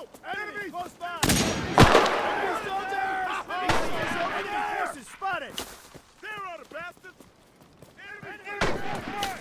Help! Enemy! Close by! Enemy soldier! Enemy forces spotted! There are the bastards! Enemy close by!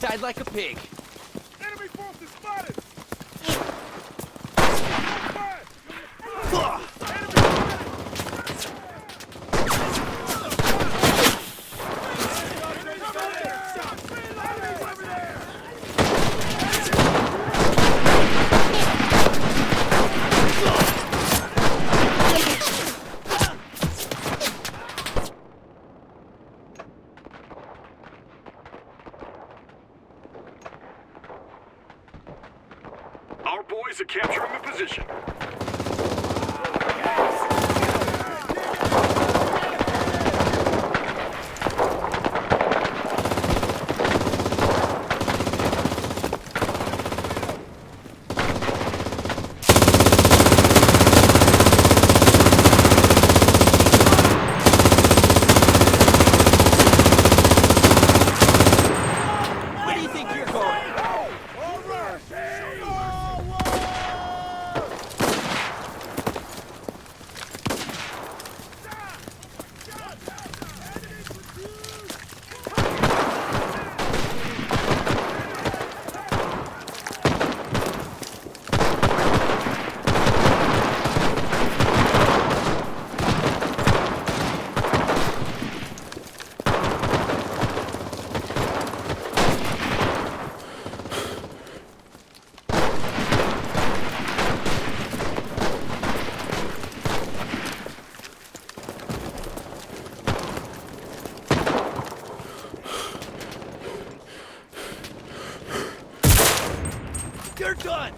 Died like a pig. Enemy forces spotted! Boys are capturing the position. You're done!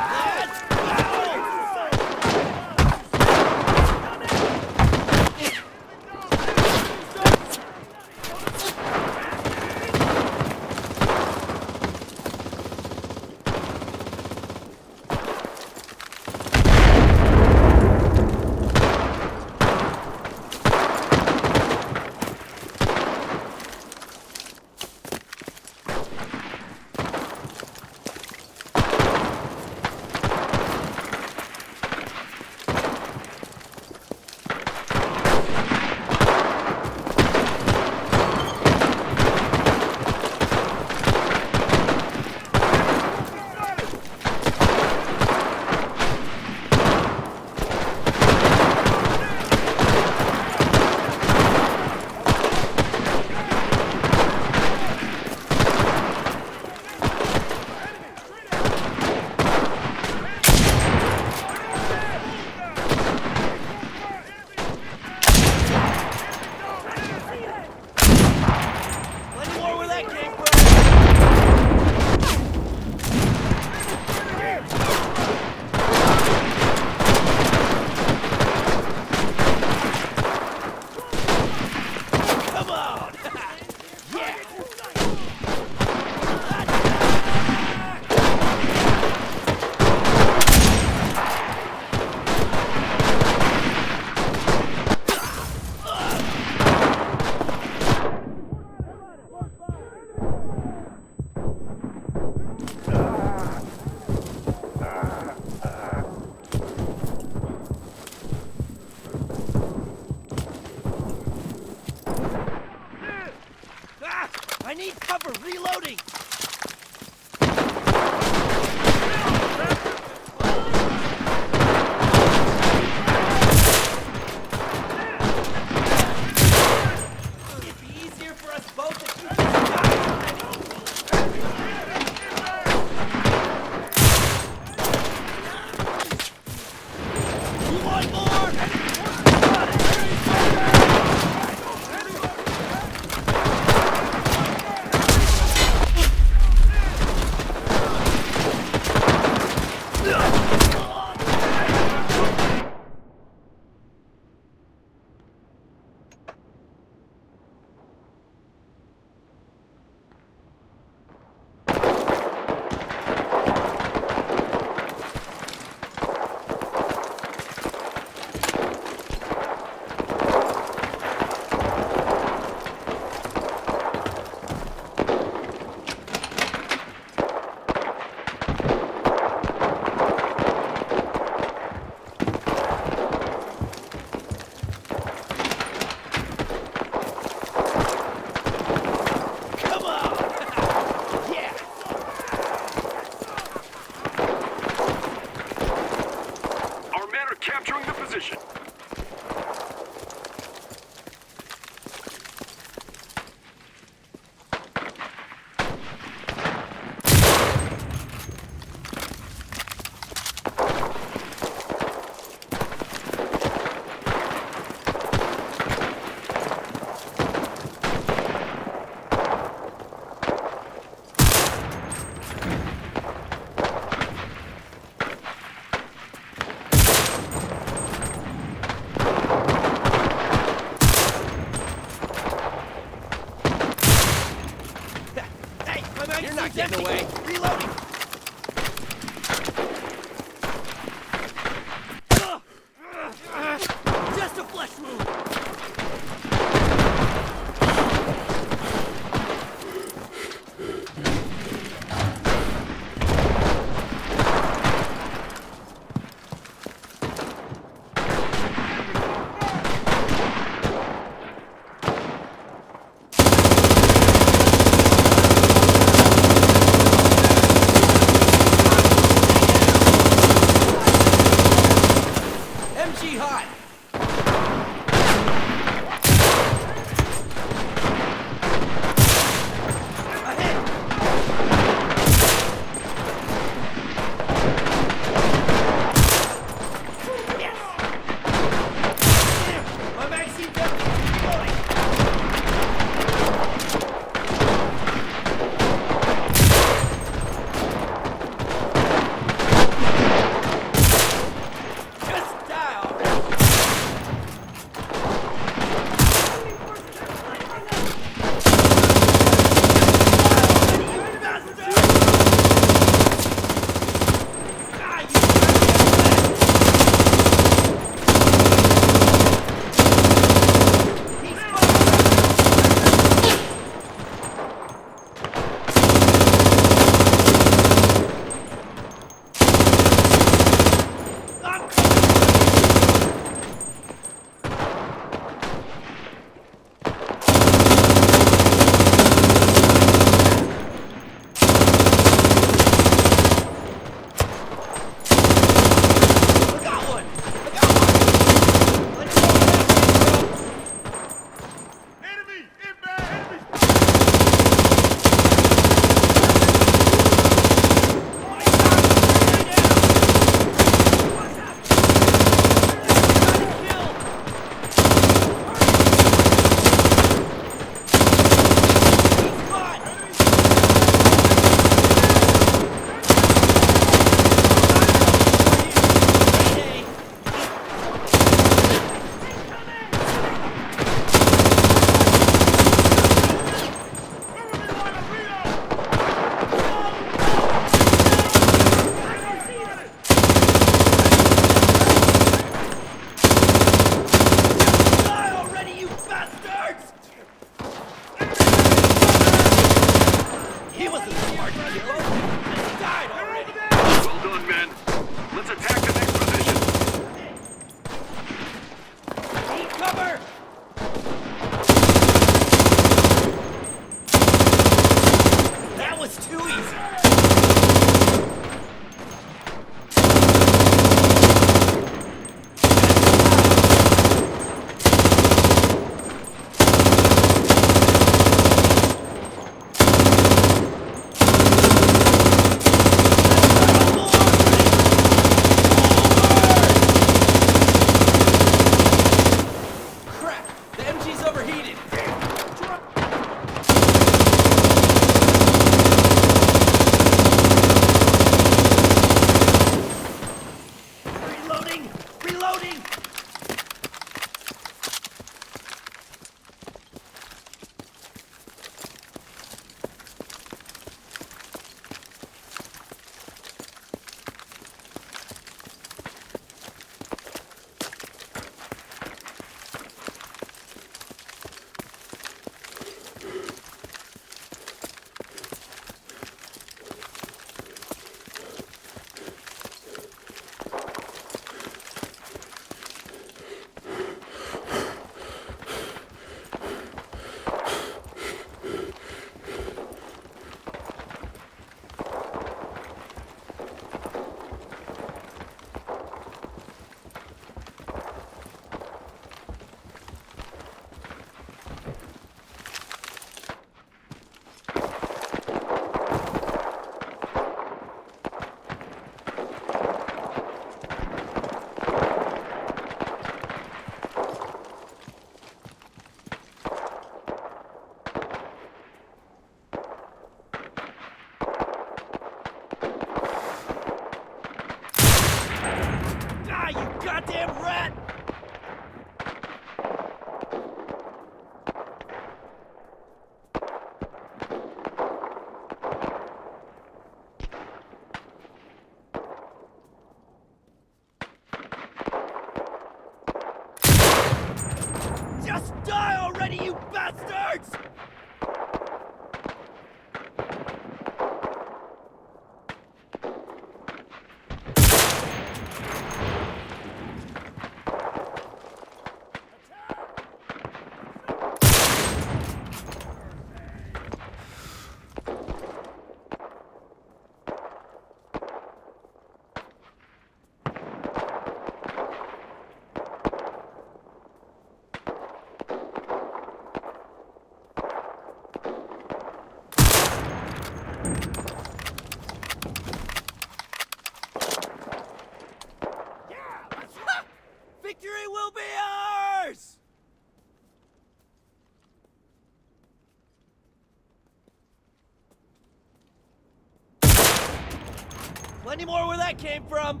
Plenty more where that came from.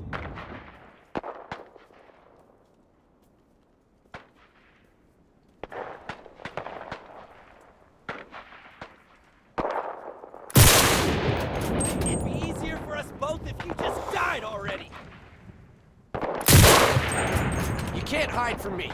It'd be easier for us both if you just died already. You can't hide from me.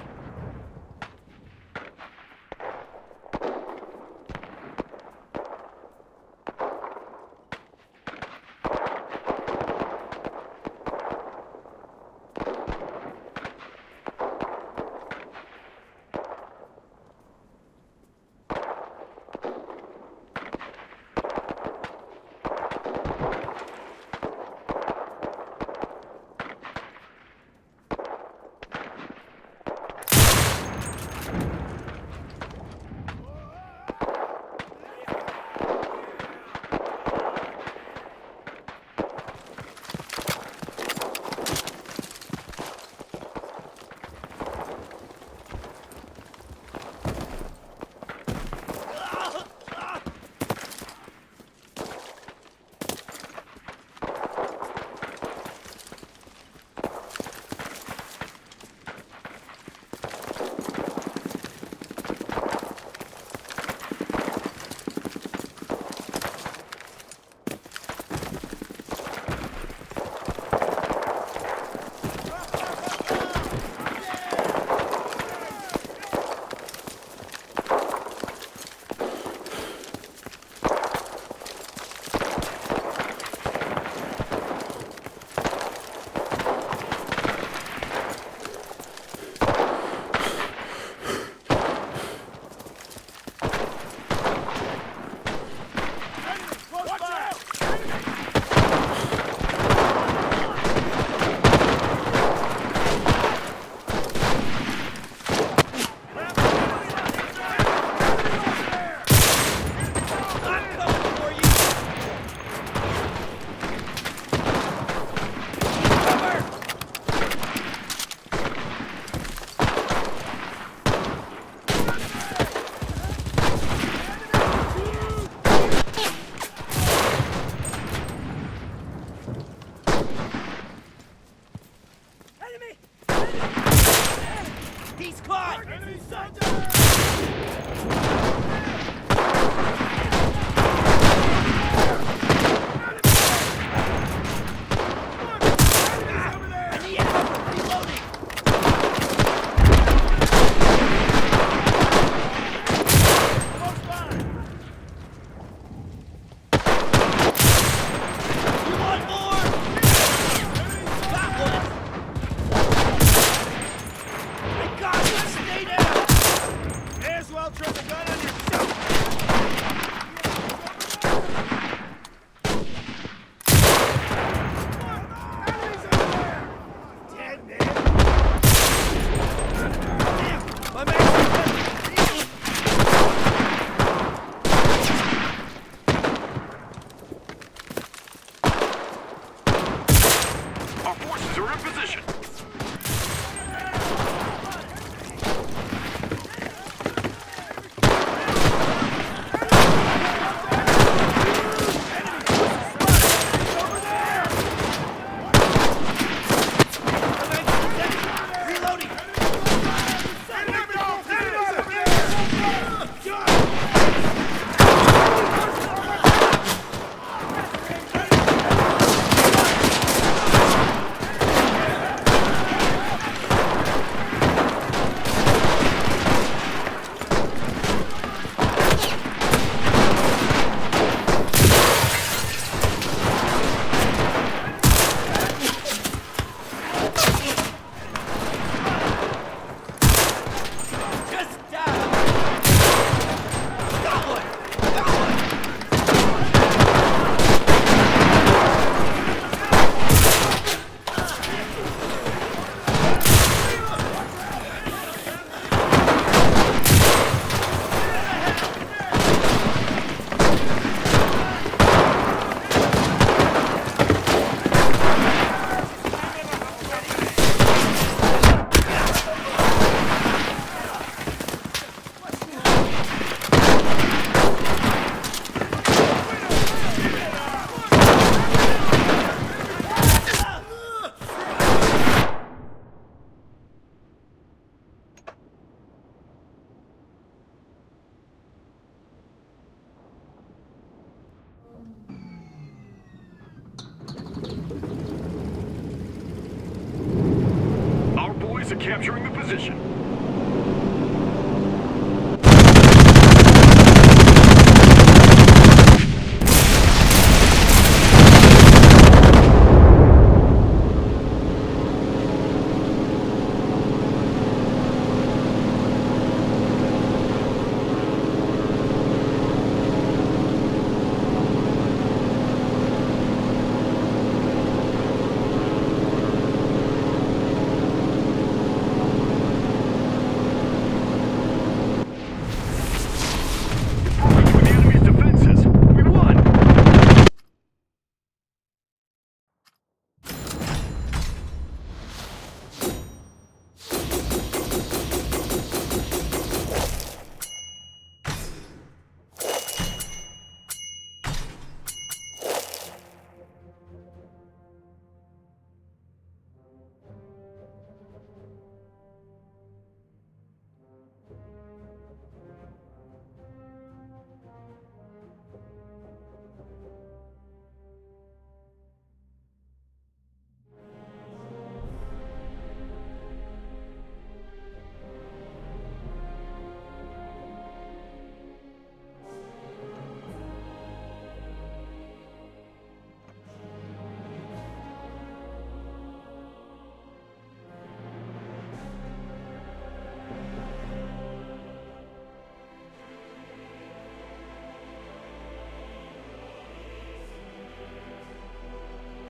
success of capturing the position.